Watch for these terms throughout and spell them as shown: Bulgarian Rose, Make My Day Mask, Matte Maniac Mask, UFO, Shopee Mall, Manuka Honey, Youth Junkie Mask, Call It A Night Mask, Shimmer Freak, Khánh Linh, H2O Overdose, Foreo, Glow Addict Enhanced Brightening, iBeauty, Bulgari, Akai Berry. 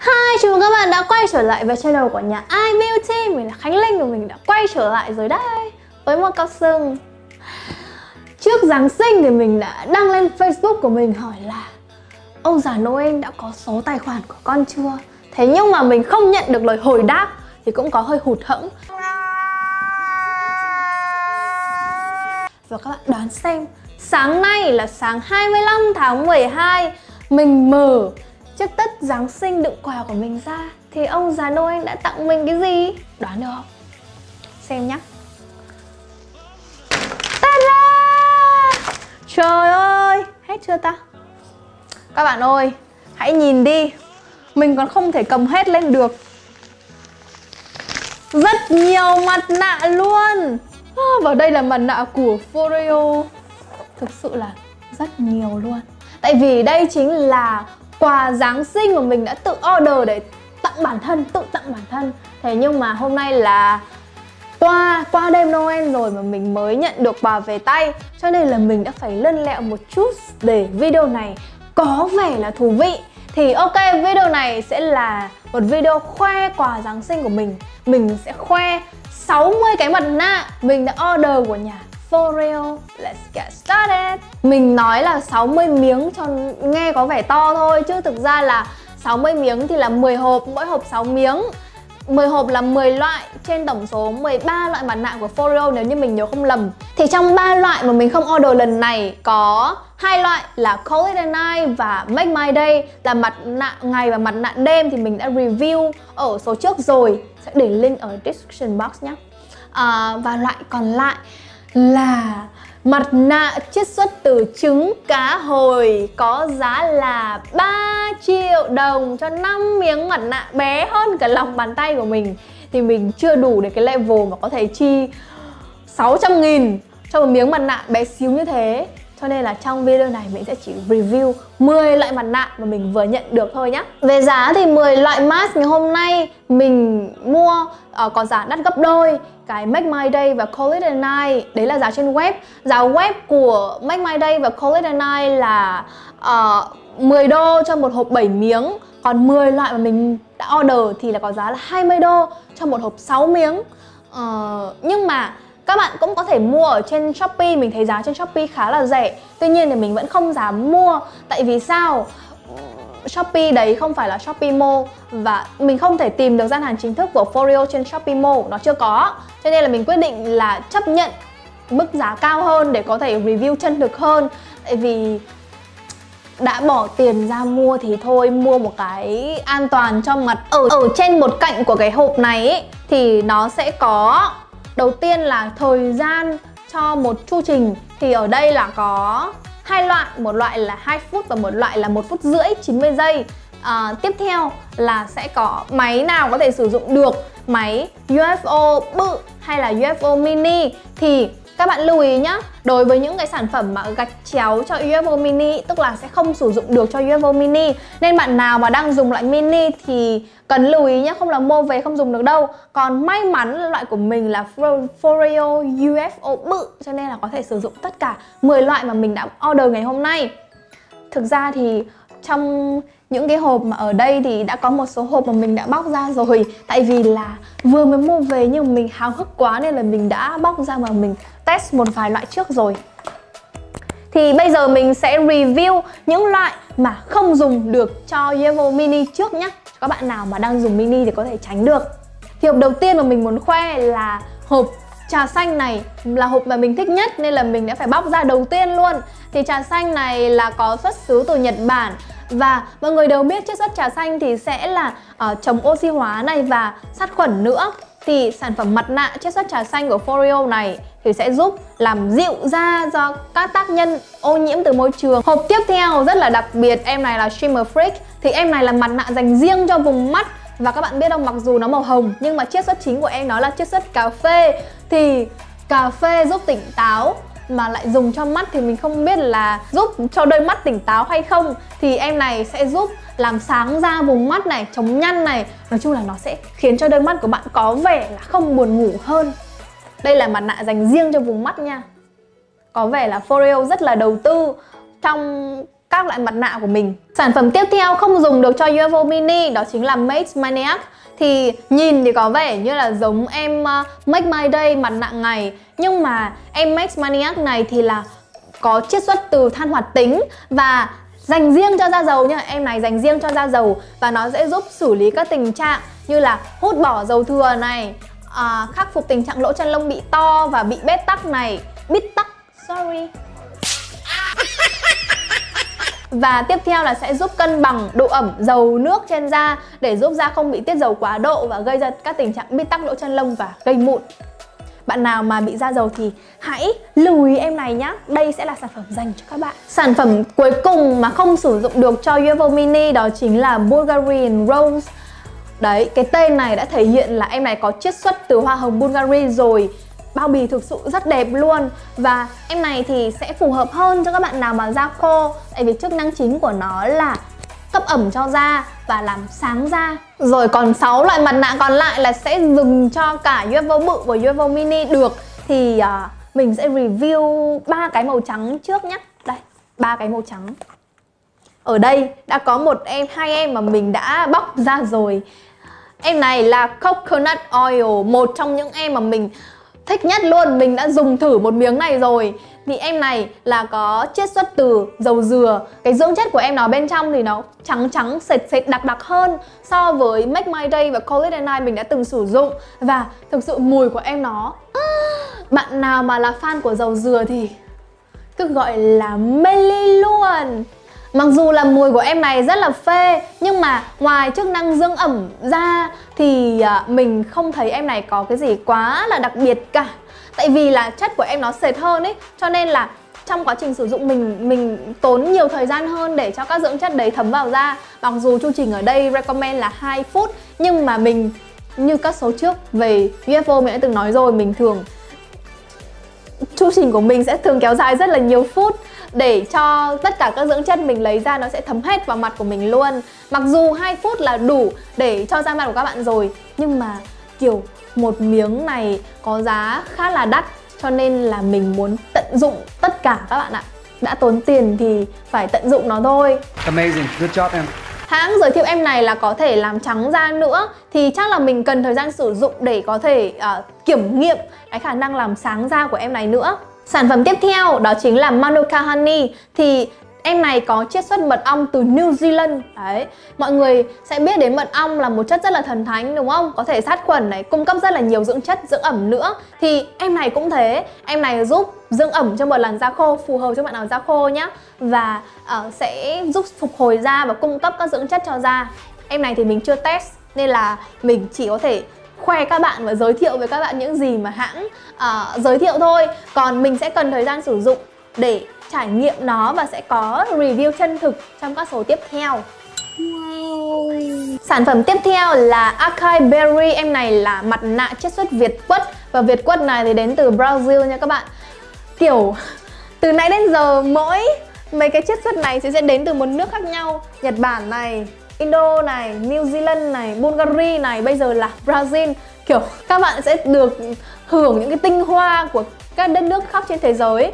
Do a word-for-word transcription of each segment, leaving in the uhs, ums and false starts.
Hi, chào mừng các bạn đã quay trở lại với channel của nhà iBeauty. Mình là Khánh Linh và mình đã quay trở lại rồi đây với một cặp sừng. Trước Giáng sinh thì mình đã đăng lên Facebook của mình hỏi là ông già Noel đã có số tài khoản của con chưa? Thế nhưng mà mình không nhận được lời hồi đáp thì cũng có hơi hụt hẫng. Và các bạn đoán xem, sáng nay là sáng hai mươi lăm tháng mười hai, mình mở chiếc tất Giáng sinh đựng quà của mình ra thì ông già Noel đã tặng mình cái gì? Đoán được không? Xem nhá. Ta-da! Trời ơi! Hết chưa ta? Các bạn ơi! Hãy nhìn đi! Mình còn không thể cầm hết lên được. Rất nhiều mặt nạ luôn! Và đây là mặt nạ của Foreo. Thực sự là rất nhiều luôn. Tại vì đây chính là quà Giáng sinh mà mình đã tự order để tặng bản thân, tự tặng bản thân. Thế nhưng mà hôm nay là qua qua đêm Noel rồi mà mình mới nhận được quà về tay, cho nên là mình đã phải lân lẹo một chút để video này có vẻ là thú vị. Thì ok, video này sẽ là một video khoe quà Giáng sinh của mình. Mình sẽ khoe sáu mươi cái mặt nạ mình đã order của nhà Foreo. Let's get started. Mình nói là sáu mươi miếng cho nghe có vẻ to thôi, chứ thực ra là sáu mươi miếng thì là mười hộp, mỗi hộp sáu miếng. mười hộp là mười loại trên tổng số mười ba loại mặt nạ của Foreo nếu như mình nhớ không lầm. Thì trong ba loại mà mình không order lần này có hai loại là Call It A Night và Make My Day, là mặt nạ ngày và mặt nạ đêm thì mình đã review ở số trước rồi, sẽ để link ở description box nhé. À, và loại còn lại là mặt nạ chiết xuất từ trứng cá hồi, có giá là ba triệu đồng cho năm miếng mặt nạ bé hơn cả lòng bàn tay của mình. Thì mình chưa đủ để cái level mà có thể chi sáu trăm nghìn cho một miếng mặt nạ bé xíu như thế. Cho nên là trong video này mình sẽ chỉ review mười loại mặt nạ mà mình vừa nhận được thôi nhá. Về giá thì mười loại mask ngày hôm nay mình mua uh, có giá đắt gấp đôi cái Make My Day và Call It A Night. Đấy là giá trên web. Giá web của Make My Day và Call It A Night là uh, mười đô cho một hộp bảy miếng. Còn mười loại mà mình đã order thì là có giá là hai mươi đô cho một hộp sáu miếng. uh, Nhưng mà các bạn cũng có thể mua ở trên Shopee, mình thấy giá trên Shopee khá là rẻ. Tuy nhiên thì mình vẫn không dám mua. Tại vì sao? Shopee đấy không phải là Shopee Mall và mình không thể tìm được gian hàng chính thức của Foreo trên Shopee Mall, nó chưa có. Cho nên là mình quyết định là chấp nhận mức giá cao hơn để có thể review chân thực hơn. Tại vì đã bỏ tiền ra mua thì thôi, mua một cái an toàn cho mặt. Ở, ở trên một cạnh của cái hộp này ấy, thì nó sẽ có đầu tiên là thời gian cho một chu trình, thì ở đây là có hai loại, một loại là hai phút và một loại là một phút rưỡi chín mươi giây. À, tiếp theo là sẽ có máy nào có thể sử dụng được, máy u ép ô bự hay là u ép ô mini. Thì các bạn lưu ý nhá, đối với những cái sản phẩm mà gạch chéo cho u ép ô mini tức là sẽ không sử dụng được cho u ép ô mini, nên bạn nào mà đang dùng loại mini thì cần lưu ý nhá, không là mua về không dùng được đâu. Còn may mắn loại của mình là Foreo u ép ô bự, cho nên là có thể sử dụng tất cả mười loại mà mình đã order ngày hôm nay. Thực ra thì trong những cái hộp mà ở đây thì đã có một số hộp mà mình đã bóc ra rồi. Tại vì là vừa mới mua về nhưng mình háo hức quá nên là mình đã bóc ra mà mình test một vài loại trước rồi. Thì bây giờ mình sẽ review những loại mà không dùng được cho u ép ô mini trước nhé. Các bạn nào mà đang dùng mini thì có thể tránh được. Thì hộp đầu tiên mà mình muốn khoe là hộp trà xanh này, là hộp mà mình thích nhất nên là mình đã phải bóc ra đầu tiên luôn. Thì trà xanh này là có xuất xứ từ Nhật Bản. Và mọi người đều biết chiết xuất trà xanh thì sẽ là uh, chống oxy hóa này và sát khuẩn nữa. Thì sản phẩm mặt nạ chiết xuất trà xanh của Foreo này thì sẽ giúp làm dịu da do các tác nhân ô nhiễm từ môi trường. Hộp tiếp theo rất là đặc biệt, em này là Shimmer Freak. Thì em này là mặt nạ dành riêng cho vùng mắt. Và các bạn biết không, mặc dù nó màu hồng nhưng mà chiết xuất chính của em nó là chiết xuất cà phê. Thì cà phê giúp tỉnh táo mà lại dùng cho mắt thì mình không biết là giúp cho đôi mắt tỉnh táo hay không. Thì em này sẽ giúp làm sáng da vùng mắt này, chống nhăn này. Nói chung là nó sẽ khiến cho đôi mắt của bạn có vẻ là không buồn ngủ hơn. Đây là mặt nạ dành riêng cho vùng mắt nha. Có vẻ là Foreo rất là đầu tư trong các loại mặt nạ của mình. Sản phẩm tiếp theo không dùng được cho u ép ô mini đó chính là Make Maniac. Thì nhìn thì có vẻ như là giống em Make My Day mặt nạ ngày, nhưng mà em Make Maniac này thì là có chiết xuất từ than hoạt tính và dành riêng cho da dầu nha. Em này dành riêng cho da dầu và nó sẽ giúp xử lý các tình trạng như là hút bỏ dầu thừa này, à, khắc phục tình trạng lỗ chân lông bị to và bị bết tắc này, bít tắc, sorry. Và tiếp theo là sẽ giúp cân bằng độ ẩm dầu nước trên da để giúp da không bị tiết dầu quá độ và gây ra các tình trạng bít tắc lỗ chân lông và gây mụn. Bạn nào mà bị da dầu thì hãy lưu ý em này nhé. Đây sẽ là sản phẩm dành cho các bạn. Sản phẩm cuối cùng mà không sử dụng được cho u ép ô mini đó chính là Bulgarian Rose. Đấy, cái tên này đã thể hiện là em này có chiết xuất từ hoa hồng Bulgari rồi. Bao bì thực sự rất đẹp luôn. Và em này thì sẽ phù hợp hơn cho các bạn nào mà da khô, tại vì chức năng chính của nó là cấp ẩm cho da và làm sáng da. Rồi còn sáu loại mặt nạ còn lại là sẽ dùng cho cả u ép ô bự và u ép ô mini được. Thì uh, mình sẽ review ba cái màu trắng trước nhé. Đây, ba cái màu trắng. Ở đây đã có một em, hai em mà mình đã bóc ra rồi. Em này là Coconut Oil, một trong những em mà mình thích nhất luôn. Mình đã dùng thử một miếng này rồi. Thì em này là có chiết xuất từ dầu dừa. Cái dưỡng chất của em nó bên trong thì nó trắng trắng, sệt sệt, đặc đặc hơn so với Make My Day và Call It A Night mình đã từng sử dụng. Và thực sự mùi của em nó, bạn nào mà là fan của dầu dừa thì cứ gọi là mê ly luôn. Mặc dù là mùi của em này rất là phê, nhưng mà ngoài chức năng dưỡng ẩm da thì mình không thấy em này có cái gì quá là đặc biệt cả. Tại vì là chất của em nó sệt hơn ấy, cho nên là trong quá trình sử dụng mình mình tốn nhiều thời gian hơn để cho các dưỡng chất đấy thấm vào da. Mặc dù chu trình ở đây recommend là hai phút, nhưng mà mình như các số trước về u ép ô mình đã từng nói rồi, mình thường chu trình của mình sẽ thường kéo dài rất là nhiều phút để cho tất cả các dưỡng chất mình lấy ra nó sẽ thấm hết vào mặt của mình luôn. Mặc dù hai phút là đủ để cho da mặt của các bạn rồi, nhưng mà kiểu một miếng này có giá khá là đắt, cho nên là mình muốn tận dụng tất cả các bạn ạ. Đã tốn tiền thì phải tận dụng nó thôi. Amazing, good job em. Hãng giới thiệu em này là có thể làm trắng da nữa. Thì chắc là mình cần thời gian sử dụng để có thể uh, kiểm nghiệm cái khả năng làm sáng da của em này nữa. Sản phẩm tiếp theo đó chính là Manuka Honey. Thì em này có chiết xuất mật ong từ New Zealand. Đấy, mọi người sẽ biết đến mật ong là một chất rất là thần thánh đúng không? Có thể sát khuẩn này, cung cấp rất là nhiều dưỡng chất, dưỡng ẩm nữa. Thì em này cũng thế, em này giúp dưỡng ẩm cho một làn da khô, phù hợp cho bạn nào da khô nhá. Và uh, sẽ giúp phục hồi da và cung cấp các dưỡng chất cho da. Em này thì mình chưa test nên là mình chỉ có thể khoe các bạn và giới thiệu với các bạn những gì mà hãng uh, giới thiệu thôi. Còn mình sẽ cần thời gian sử dụng để trải nghiệm nó và sẽ có review chân thực trong các số tiếp theo. Wow. Sản phẩm tiếp theo là Akai Berry. Em này là mặt nạ chiết xuất Việt Quất. Và Việt Quất này thì đến từ Brazil nha các bạn. Kiểu từ nãy đến giờ mỗi mấy cái chiết xuất này sẽ đến từ một nước khác nhau. Nhật Bản này, Indo này, New Zealand này, Bulgaria này, bây giờ là Brazil. Kiểu các bạn sẽ được hưởng những cái tinh hoa của các đất nước khắp trên thế giới.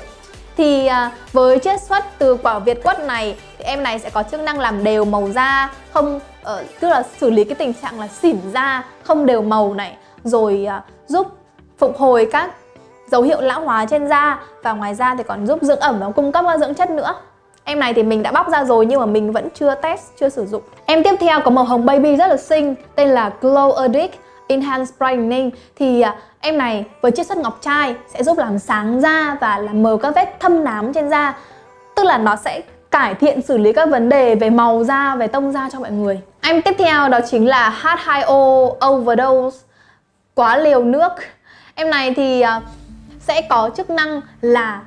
Thì với chiết xuất từ quả Việt Quất này thì em này sẽ có chức năng làm đều màu da, không uh, tức là xử lý cái tình trạng là xỉn da, không đều màu này, rồi uh, giúp phục hồi các dấu hiệu lão hóa trên da, và ngoài ra thì còn giúp dưỡng ẩm và cung cấp các dưỡng chất nữa. Em này thì mình đã bóc ra rồi nhưng mà mình vẫn chưa test, chưa sử dụng. Em tiếp theo có màu hồng baby rất là xinh, tên là Glow Addict Enhanced Brightening. Thì uh, em này với chiết xuất ngọc trai sẽ giúp làm sáng da và làm mờ các vết thâm nám trên da. Tức là nó sẽ cải thiện xử lý các vấn đề về màu da, về tông da cho mọi người. Em tiếp theo đó chính là H hai O Overdose, quá liều nước. Em này thì uh, sẽ có chức năng là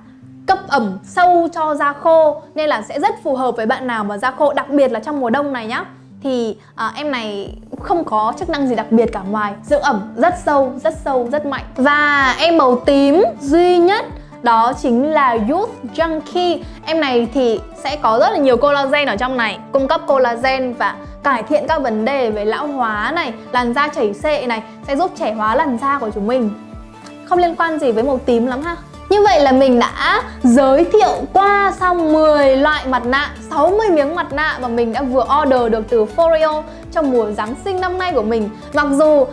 cấp ẩm sâu cho da khô, nên là sẽ rất phù hợp với bạn nào mà da khô, đặc biệt là trong mùa đông này nhá. Thì à, em này không có chức năng gì đặc biệt cả ngoài dưỡng ẩm rất sâu, rất sâu, rất mạnh. Và em màu tím duy nhất đó chính là Youth Junkie. Em này thì sẽ có rất là nhiều collagen ở trong này, cung cấp collagen và cải thiện các vấn đề về lão hóa này, làn da chảy xệ này, sẽ giúp trẻ hóa làn da của chúng mình. Không liên quan gì với màu tím lắm ha. Như vậy là mình đã giới thiệu qua xong mười loại mặt nạ, sáu mươi miếng mặt nạ mà mình đã vừa order được từ Foreo trong mùa Giáng sinh năm nay của mình. Mặc dù uh,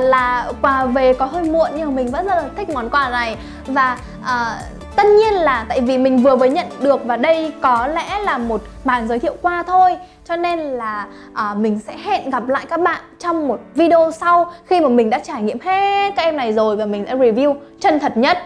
là quà về có hơi muộn nhưng mà mình vẫn rất là thích món quà này. Và uh, tất nhiên là tại vì mình vừa mới nhận được và đây có lẽ là một màn giới thiệu qua thôi, cho nên là à, mình sẽ hẹn gặp lại các bạn trong một video sau khi mà mình đã trải nghiệm hết các em này rồi và mình đã review chân thật nhất,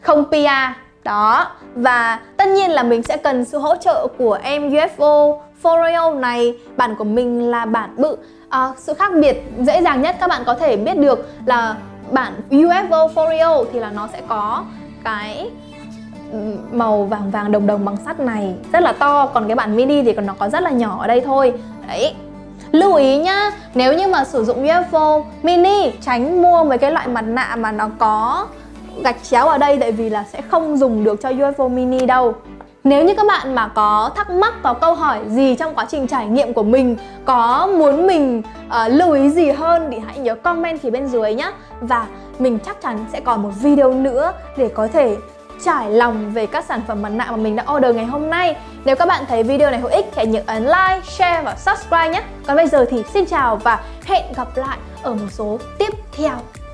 không pê rờ đó. Và tất nhiên là mình sẽ cần sự hỗ trợ của em u ép ô Foreo này. Bản của mình là bản bự. à, Sự khác biệt dễ dàng nhất các bạn có thể biết được là bản u ép ô Foreo thì là nó sẽ có cái màu vàng vàng đồng đồng bằng sắt này rất là to, còn cái bản mini thì còn nó có rất là nhỏ ở đây thôi. Đấy, lưu ý nhá, nếu như mà sử dụng u ép ô mini tránh mua mấy cái loại mặt nạ mà nó có gạch chéo ở đây, tại vì là sẽ không dùng được cho u ép ô mini đâu. Nếu như các bạn mà có thắc mắc, có câu hỏi gì trong quá trình trải nghiệm của mình, có muốn mình uh, lưu ý gì hơn thì hãy nhớ comment phía bên dưới nhé. Và mình chắc chắn sẽ còn một video nữa để có thể trải lòng về các sản phẩm mặt nạ mà mình đã order ngày hôm nay. Nếu các bạn thấy video này hữu ích thì hãy nhớ ấn like, share và subscribe nhé. Còn bây giờ thì xin chào và hẹn gặp lại ở một số tiếp theo.